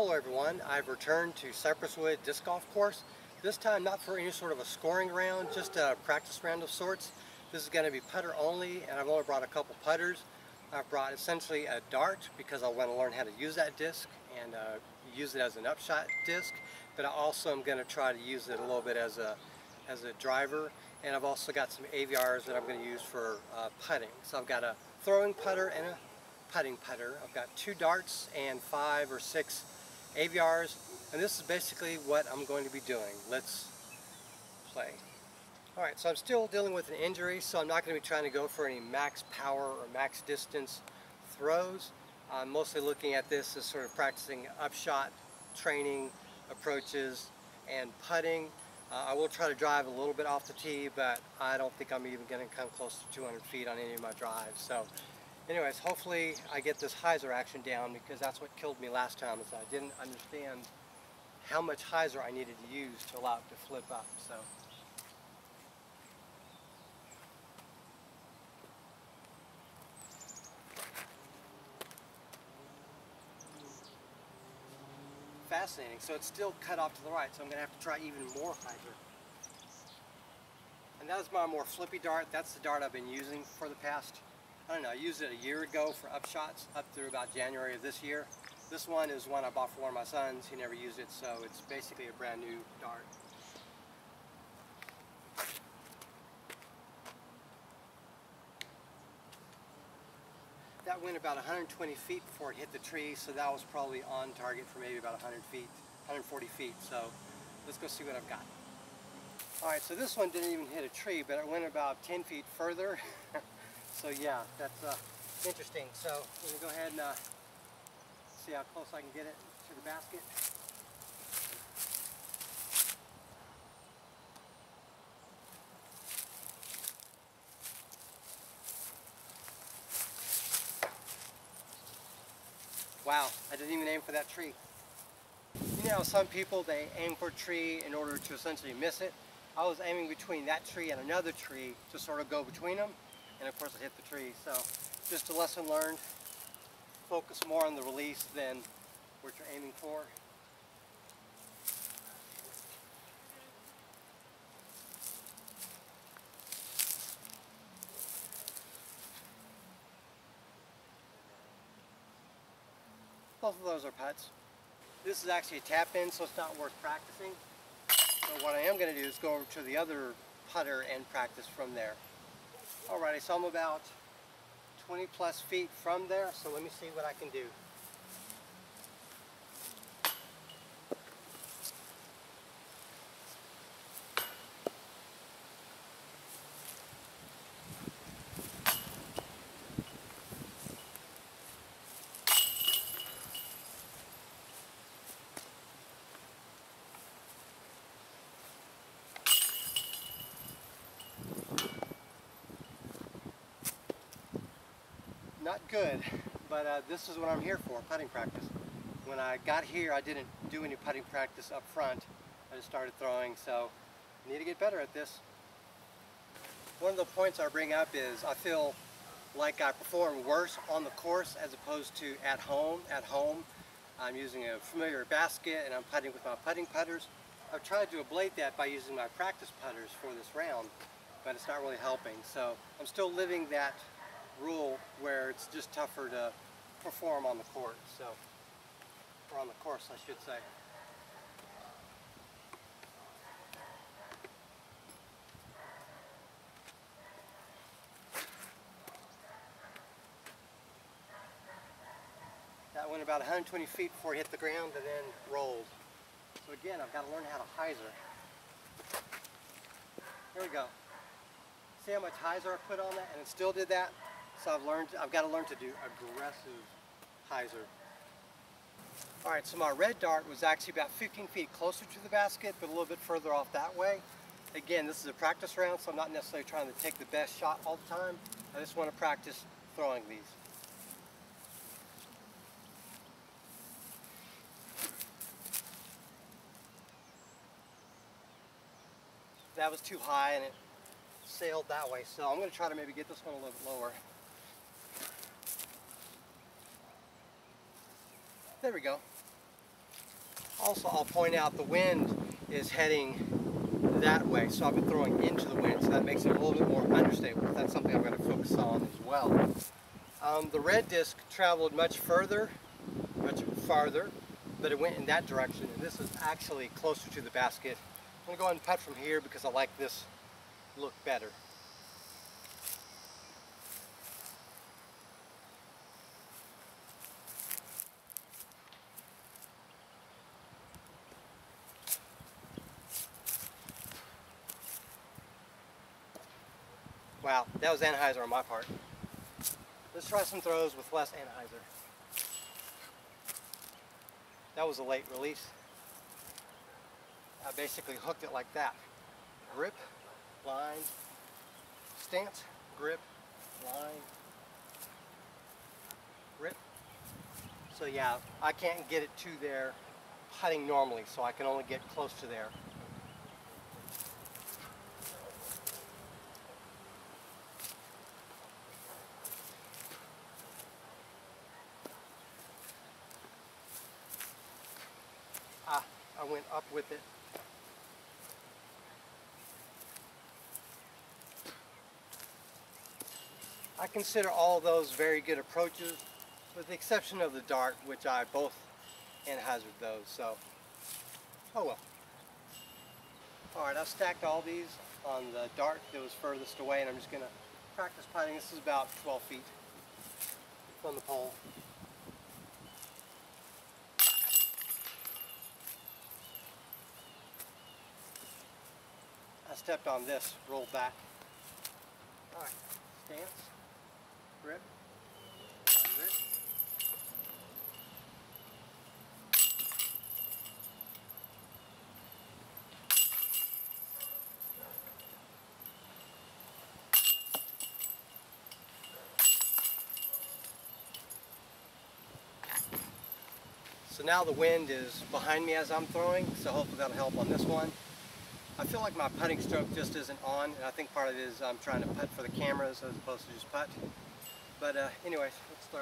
Hello everyone, I've returned to Cypresswood disc golf course, this time not for any sort of a scoring round, just a practice round of sorts. This is going to be putter only and I've only brought a couple putters. I've brought essentially a dart because I want to learn how to use that disc and use it as an upshot disc, but I also am going to try to use it a little bit as a driver, and I've also got some Aviars that I'm going to use for putting. So I've got a throwing putter and a putting putter. I've got two darts and 5 or 6 Aviars, and this is basically what I'm going to be doing. Let's play. Alright, so I'm still dealing with an injury, so I'm not going to be trying to go for any max power or max distance throws. I'm mostly looking at this as sort of practicing upshot training, approaches, and putting. I will try to drive a little bit off the tee, but I don't think I'm even going to come close to 200 feet on any of my drives. So anyways, hopefully I get this hyzer action down, because that's what killed me last time, is I didn't understand how much hyzer I needed to use to allow it to flip up. So fascinating. So it's still cut off to the right, so I'm gonna have to try even more hyzer. And that is my more flippy dart. That's the dart I've been using for the past, I don't know, I used it a year ago for upshots up through about January of this year. This one is one I bought for one of my sons. He never used it, so it's basically a brand new dart. That went about 120 feet before it hit the tree, so that was probably on target for maybe about 100 feet, 140 feet. So let's go see what I've got. Alright, so this one didn't even hit a tree, but it went about 10 feet further. So yeah, that's interesting. So I'm going to go ahead and see how close I can get it to the basket. Wow, I didn't even aim for that tree. You know, some people, they aim for a tree in order to essentially miss it. I was aiming between that tree and another tree to sort of go between them. And of course it hit the tree, so just a lesson learned. Focus more on the release than what you're aiming for. Both of those are putts. This is actually a tap-in, so it's not worth practicing. So what I am going to do is go over to the other putter and practice from there. Alrighty, so I'm about 20 plus feet from there, so let me see what I can do. Not good, but this is what I'm here for, putting practice. When I got here, I didn't do any putting practice up front. I just started throwing, so I need to get better at this. One of the points I bring up is I feel like I perform worse on the course as opposed to at home. At home, I'm using a familiar basket and I'm putting with my putting putters. I've tried to ablate that by using my practice putters for this round, but it's not really helping. So I'm still living that rule where it's just tougher to perform on the court, so, or on the course I should say. That went about 120 feet before it hit the ground and then rolled. So again, I've got to learn how to hyzer. Here we go. See how much hyzer I put on that, and it still did that. So I've got to learn to do aggressive hyzer. All right, so my red dart was actually about 15 feet closer to the basket, but a little bit further off that way. Again, this is a practice round, so I'm not necessarily trying to take the best shot all the time. I just want to practice throwing these. That was too high, and it sailed that way, so I'm going to try to maybe get this one a little bit lower. There we go. Also, I'll point out the wind is heading that way, so I've been throwing into the wind, so that makes it a little bit more understable. But that's something I'm going to focus on as well. The red disc traveled much farther, but it went in that direction, and this is actually closer to the basket. I'm going to go ahead and putt from here because I like this look better. Wow, that was Anheuser on my part. Let's try some throws with less Anheuser. That was a late release. I basically hooked it like that. Grip, line, stance, grip, line, grip. So yeah, I can't get it to there putting normally, so I can only get close to there. I went up with it. I consider all those very good approaches, with the exception of the dart, which I both Anheusered those, so, oh well. Alright, I've stacked all these on the dart that was furthest away, and I'm just going to practice putting. This is about 12 feet from the pole. I stepped on this, rolled back. All right, stance, grip, grip. So now the wind is behind me as I'm throwing, so hopefully that'll help on this one. I feel like my putting stroke just isn't on, and I think part of it is I'm trying to putt for the cameras as opposed to just putt. But anyways, let's throw.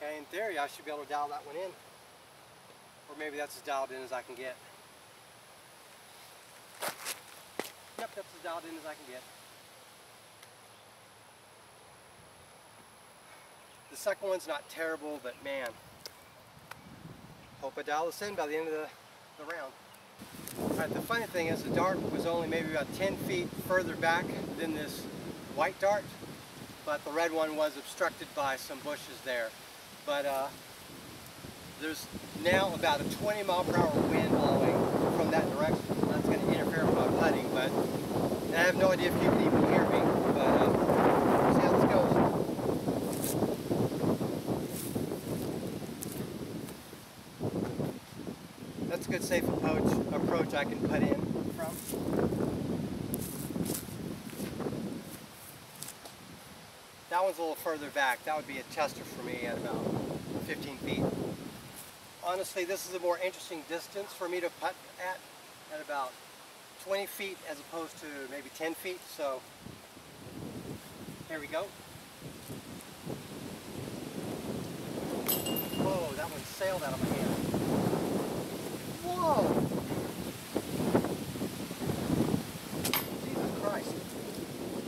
Okay, in theory I should be able to dial that one in. Or maybe that's as dialed in as I can get. Yep, that's as dialed in as I can get. The second one's not terrible, but man, hope I dial this in by the end of the round. All right, the funny thing is the dart was only maybe about 10 feet further back than this white dart, but the red one was obstructed by some bushes there. But there's now about a 20-mile-per-hour wind blowing from that direction. That's going to interfere with my putting, but I have no idea if you can even hear me. But see how this goes. That's a good safe approach I can put in from. That one's a little further back. That would be a tester for me at about 15 feet. Honestly, this is a more interesting distance for me to putt at about 20 feet as opposed to maybe 10 feet. So here we go. Whoa, that one sailed out of my hand. Whoa! Jesus Christ.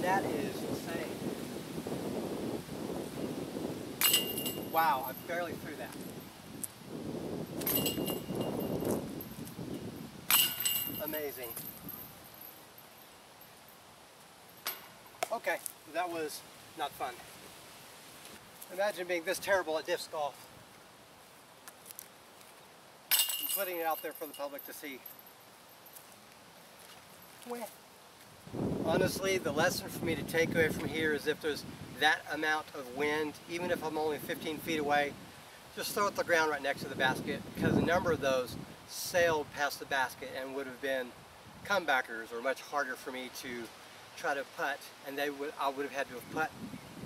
That is insane. Wow, I barely threw that. Amazing. Okay, that was not fun. Imagine being this terrible at disc golf. Putting it out there for the public to see. Well, honestly, the lesson for me to take away from here is if there's that amount of wind, even if I'm only 15 feet away, just throw it to the ground right next to the basket, because a number of those sailed past the basket and would have been comebackers or much harder for me to try to putt, and I would have had to have putt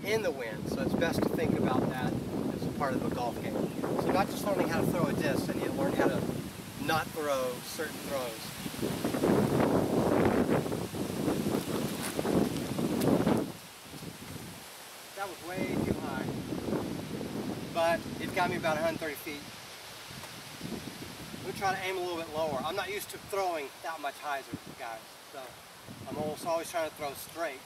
in the wind. So it's best to think about that as a part of the golf game. So not just learning how to throw a disc, I need to learn how to not throw certain throws. that was way too high. But it got me about 130 feet. We're trying to aim a little bit lower. I'm not used to throwing that much higher, guys. So I'm always trying to throw straight.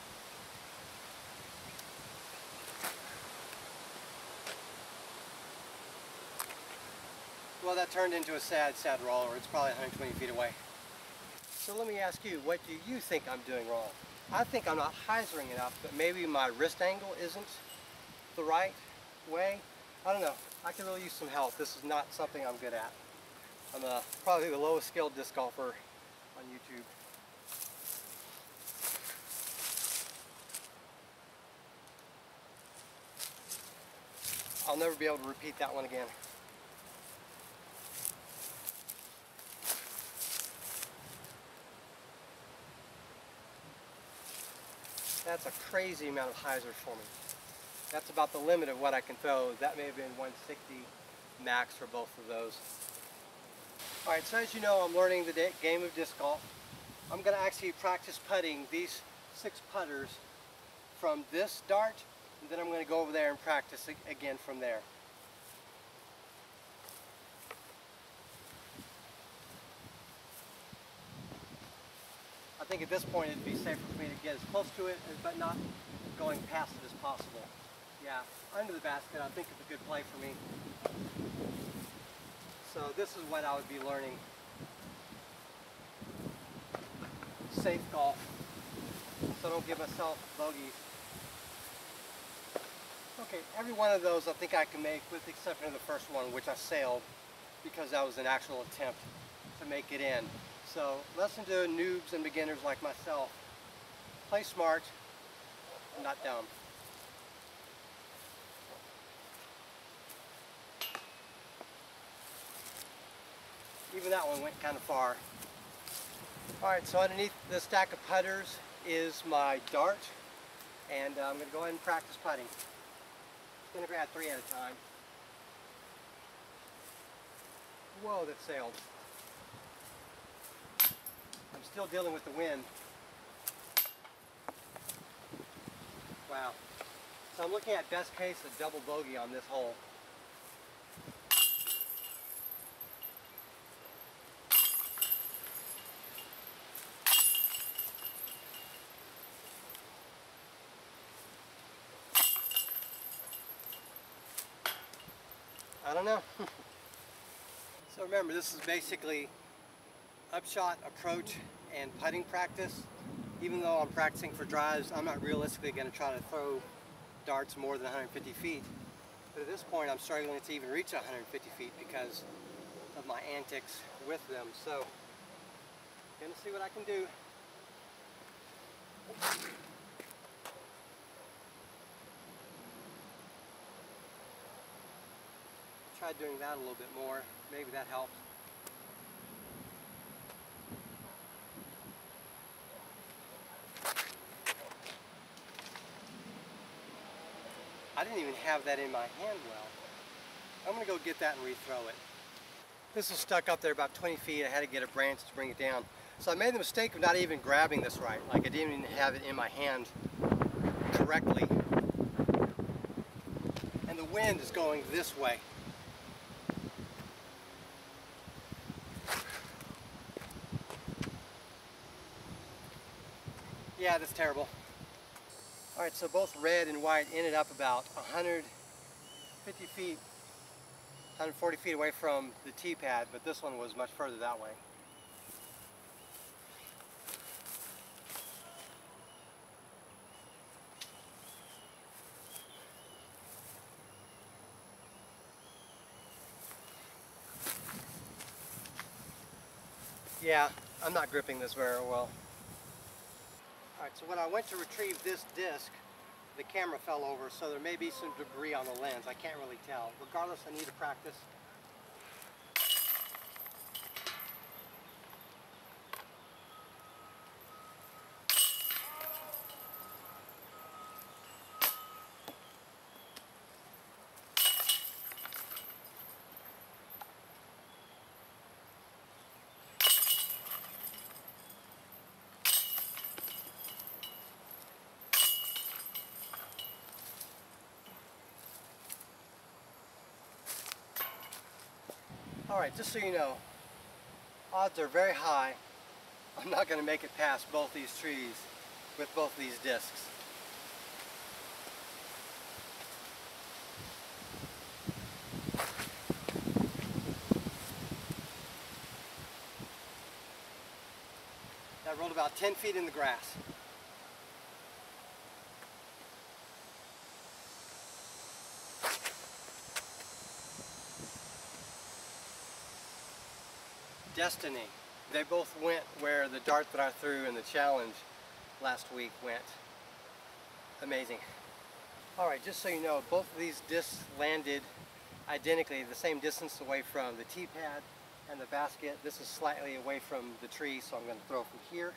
Well, that turned into a sad, sad roller. It's probably 120 feet away. So let me ask you, what do you think I'm doing wrong? I think I'm not hyzering enough, but maybe my wrist angle isn't the right way. I don't know. I could really use some help. This is not something I'm good at. I'm probably the lowest skilled disc golfer on YouTube. I'll never be able to repeat that one again. That's a crazy amount of hyzer for me. That's about the limit of what I can throw. That may have been 160 max for both of those. All right, so as you know, I'm learning the game of disc golf. I'm gonna actually practice putting these 6 putters from this dart, and then I'm gonna go over there and practice again from there. I think at this point it'd be safer for me to get as close to it, but not going past it as possible. Yeah, under the basket I think is a good play for me. So this is what I would be learning. Safe golf. So I don't give myself bogeys. Okay, every one of those I think I can make with the exception of the first one, which I sailed because that was an actual attempt to make it in. So lesson to noobs and beginners like myself. Play smart, not dumb. Even that one went kind of far. All right, so underneath the stack of putters is my dart, and I'm going to go ahead and practice putting. I'm going to grab 3 at a time. Whoa, that sailed. I'm still dealing with the wind. Wow. So I'm looking at best case a double bogey on this hole. I don't know. So remember, this is basically upshot, approach, and putting practice. Even though I'm practicing for drives, I'm not realistically going to try to throw darts more than 150 feet. But at this point, I'm struggling to even reach 150 feet because of my antics with them. So, gonna see what I can do. Try doing that a little bit more. Maybe that helped. I didn't even have that in my hand well. I'm gonna go get that and rethrow it. This was stuck up there about 20 feet. I had to get a branch to bring it down. So I made the mistake of not even grabbing this right. Like I didn't even have it in my hand correctly. And the wind is going this way. Yeah, that's terrible. All right, so both red and white ended up about 150 feet, 140 feet away from the tee pad, but this one was much further that way. Yeah, I'm not gripping this very well. Alright, so when I went to retrieve this disc, the camera fell over, so there may be some debris on the lens. I can't really tell. Regardless, I need to practice. Alright, just so you know, odds are very high I'm not going to make it past both these trees with both these discs. That rolled about 10 feet in the grass. Destiny. They both went where the dart that I threw and the challenge last week went. Amazing. Alright, just so you know, both of these discs landed identically the same distance away from the T-pad and the basket. This is slightly away from the tree, so I'm going to throw from here.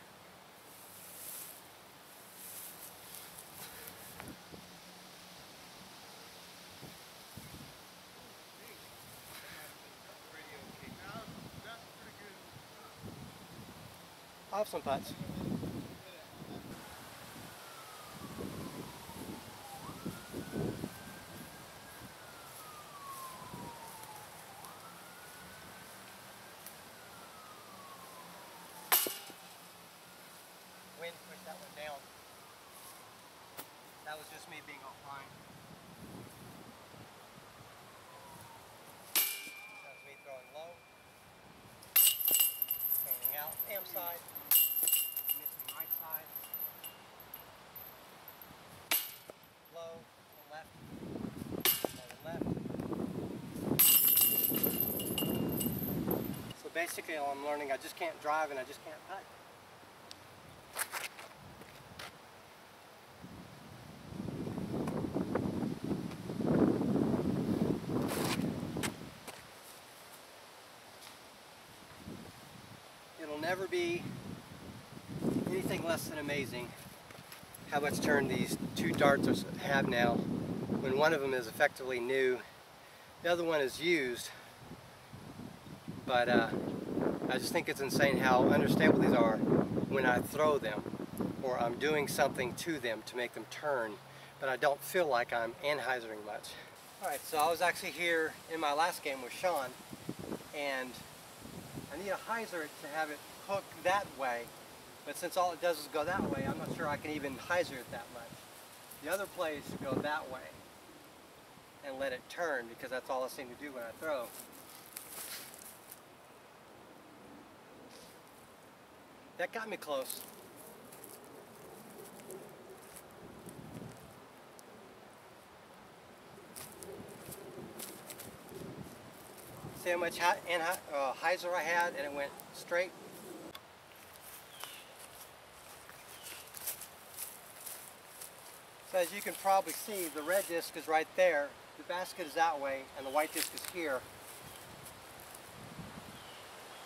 I have some putts. Wind pushed that one down. That was just me being offline. That was me throwing low. Hanging out, amp side. Right side, low, left, left. So basically all I'm learning, I just can't drive and I just can't putt. It'll never be anything less than amazing how much turn these two darts have now, when one of them is effectively new, the other one is used, but I just think it's insane how unstable these are when I throw them or I'm doing something to them to make them turn, but I don't feel like I'm Anheisering much. Alright, so I was actually here in my last game with Sean, and I need a hyzer to have it hooked that way. But since all it does is go that way, I'm not sure I can even hyzer it that much. The other play is to go that way and let it turn, because that's all I seem to do when I throw. That got me close. See how much hyzer I had, and it went straight. As you can probably see, the red disc is right there, the basket is that way, and the white disc is here.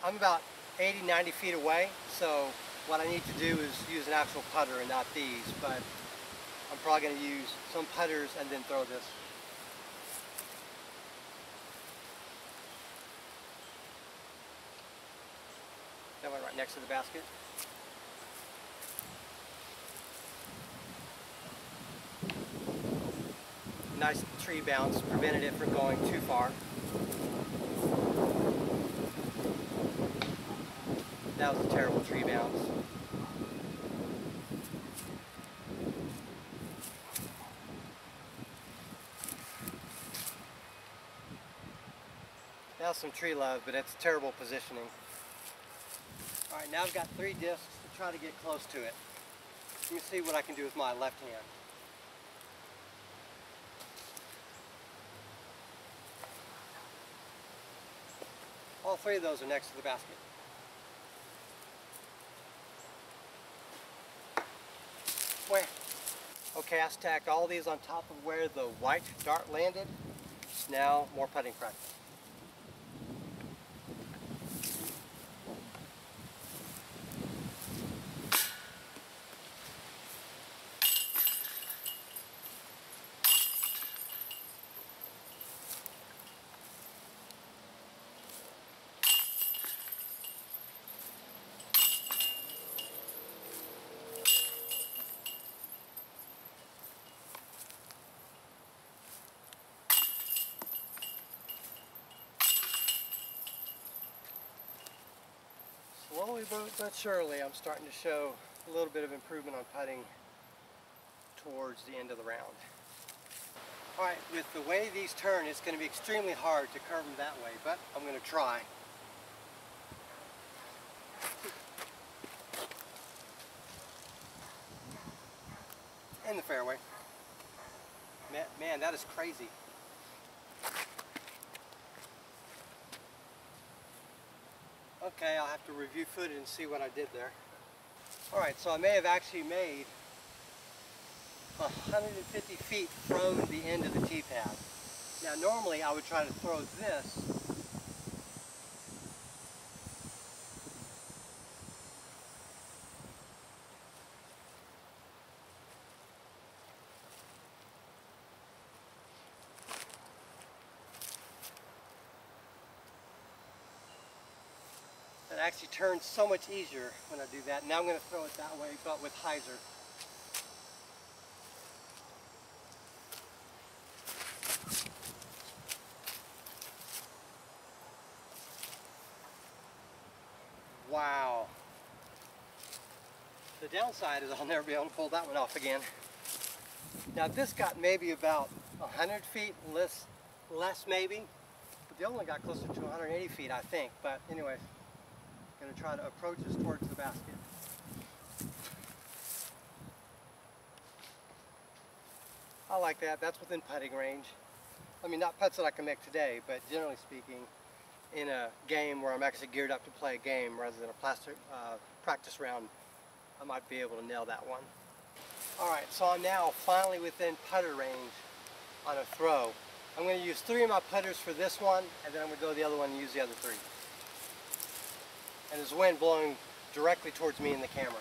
I'm about 80, 90 feet away, so what I need to do is use an actual putter and not these, but I'm probably going to use some putters and then throw this. That one right next to the basket. Nice tree bounce, prevented it from going too far. That was a terrible tree bounce. That was some tree love, but it's terrible positioning. All right, now I've got three discs to try to get close to it. Let me see what I can do with my left hand. All three of those are next to the basket. Where? Okay, I stacked all these on top of where the white dart landed. Now, more putting practice. slowly but surely, I'm starting to show a little bit of improvement on putting towards the end of the round. All right, with the way these turn, it's going to be extremely hard to curve them that way, but I'm going to try. In the fairway. Man, that is crazy. Okay, I'll have to review footage and see what I did there. All right, so I may have actually made 150 feet from the end of the tee pad. Now, normally I would try to throw this actually turns so much easier when I do that. Now I'm going to throw it that way, but with hyzer. Wow. The downside is I'll never be able to pull that one off again. Now this got maybe about 100 feet, less maybe. But the other one got closer to 180 feet, I think. But anyway. Going to try to approach this towards the basket. I like that. That's within putting range. I mean, not putts that I can make today, but generally speaking, in a game where I'm actually geared up to play a game rather than a practice round, I might be able to nail that one. All right, so I'm now finally within putter range on a throw. I'm going to use 3 of my putters for this one, and then I'm going to go to the other one and use the other 3. And there's wind blowing directly towards me in the camera.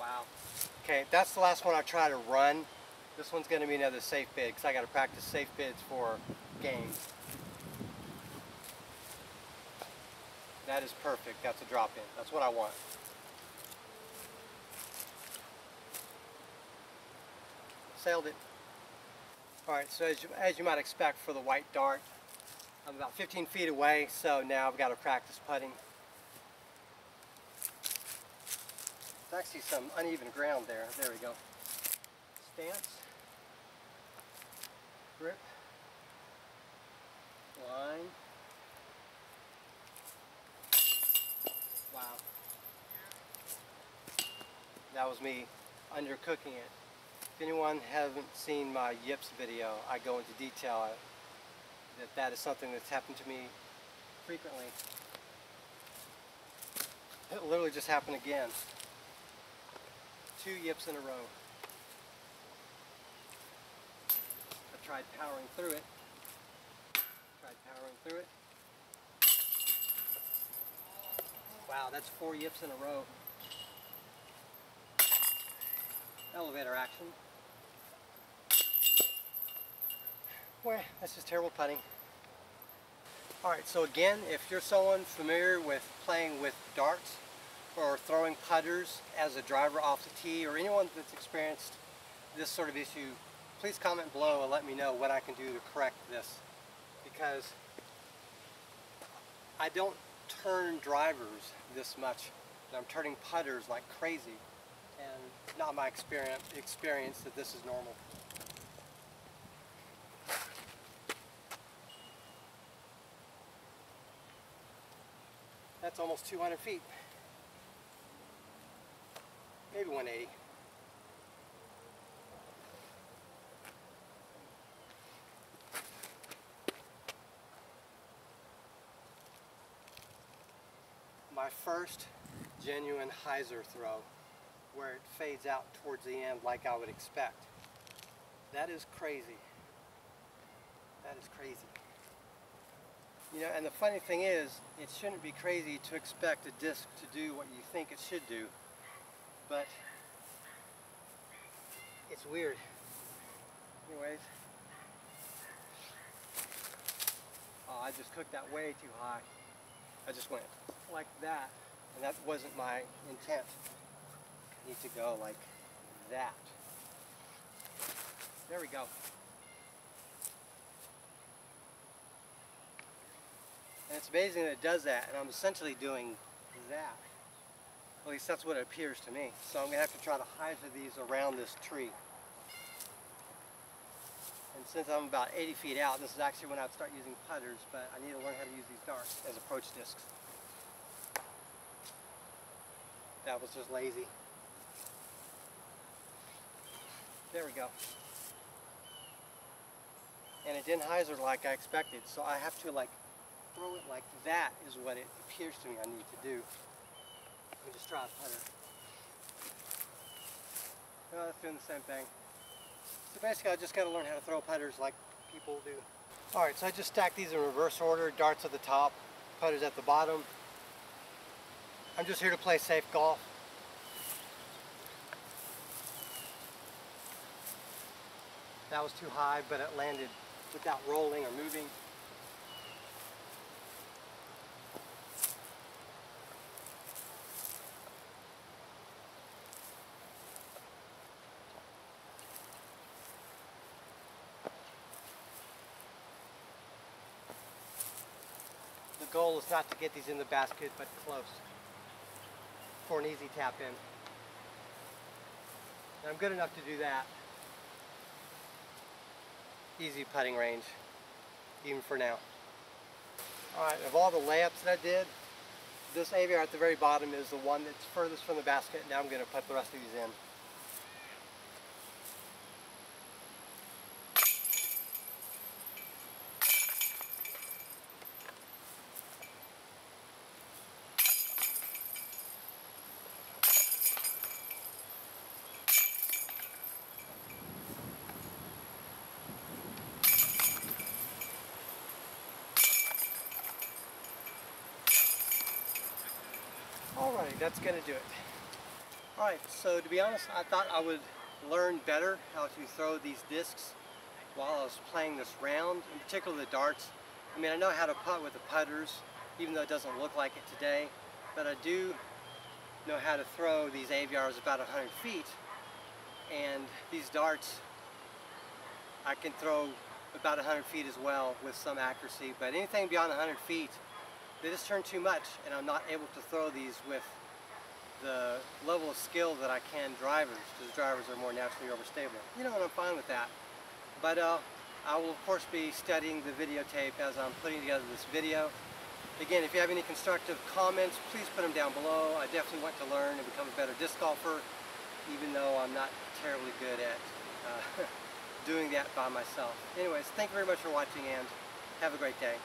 Wow. Okay, that's the last one I try to run. This one's going to be another safe bid because I got to practice safe bids for games. That is perfect. That's a drop in. That's what I want. Sailed it. All right, so as you might expect for the white dart, I'm about 15 feet away, so now I've got to practice putting. There's actually some uneven ground there. There we go. Stance. Grip. Line. Wow. That was me undercooking it. If anyone hasn't seen my yips video, I go into detail that is something that's happened to me frequently. It literally just happened again. 2 yips in a row. I tried powering through it. Wow, that's 4 yips in a row. Elevator action. Well, that's just terrible putting. All right, so again, if you're someone familiar with playing with darts or throwing putters as a driver off the tee, or anyone that's experienced this sort of issue, please comment below and let me know what I can do to correct this, because I don't turn drivers this much. I'm turning putters like crazy, and not my experience that this is normal. That's almost 200 feet. Maybe 180. My first genuine hyzer throw, where it fades out towards the end like I would expect. That is crazy. That is crazy. You know, and the funny thing is, it shouldn't be crazy to expect a disc to do what you think it should do, but it's weird. Anyways. Oh, I just cooked that way too high. I just went like that, and that wasn't my intent. Need to go like that. There we go. And it's amazing that it does that, and I'm essentially doing that. At least that's what it appears to me. So I'm going to have to try to hide these around this tree. And since I'm about 80 feet out, this is actually when I'd start using putters, but I need to learn how to use these darts as approach discs. That was just lazy. There we go. And it didn't hyzer like I expected, so I have to like throw it like that is what it appears to me I need to do. Let me just try a putter. No, that's doing the same thing. So basically I just got to learn how to throw putters like people do. Alright, so I just stacked these in reverse order. Darts at the top, putters at the bottom. I'm just here to play safe golf. That was too high, but it landed without rolling or moving. The goal is not to get these in the basket, but close for an easy tap in. And I'm good enough to do that. Easy putting range, even for now. All right, of all the layups that I did, this Aviar at the very bottom is the one that's furthest from the basket. Now I'm going to put the rest of these in. Alright, that's going to do it. Alright, so to be honest, I thought I would learn better how to throw these discs while I was playing this round, in particular the darts. I mean, I know how to putt with the putters, even though it doesn't look like it today, but I do know how to throw these Aviars about 100 feet, and these darts I can throw about 100 feet as well with some accuracy, but anything beyond 100 feet, they just turn too much, and I'm not able to throw these with the level of skill that I can drivers, because drivers are more naturally overstable. You know, and I'm fine with that. But I will, of course, be studying the videotape as I'm putting together this video. Again, if you have any constructive comments, please put them down below. I definitely want to learn and become a better disc golfer, even though I'm not terribly good at doing that by myself. Anyways, thank you very much for watching, and have a great day.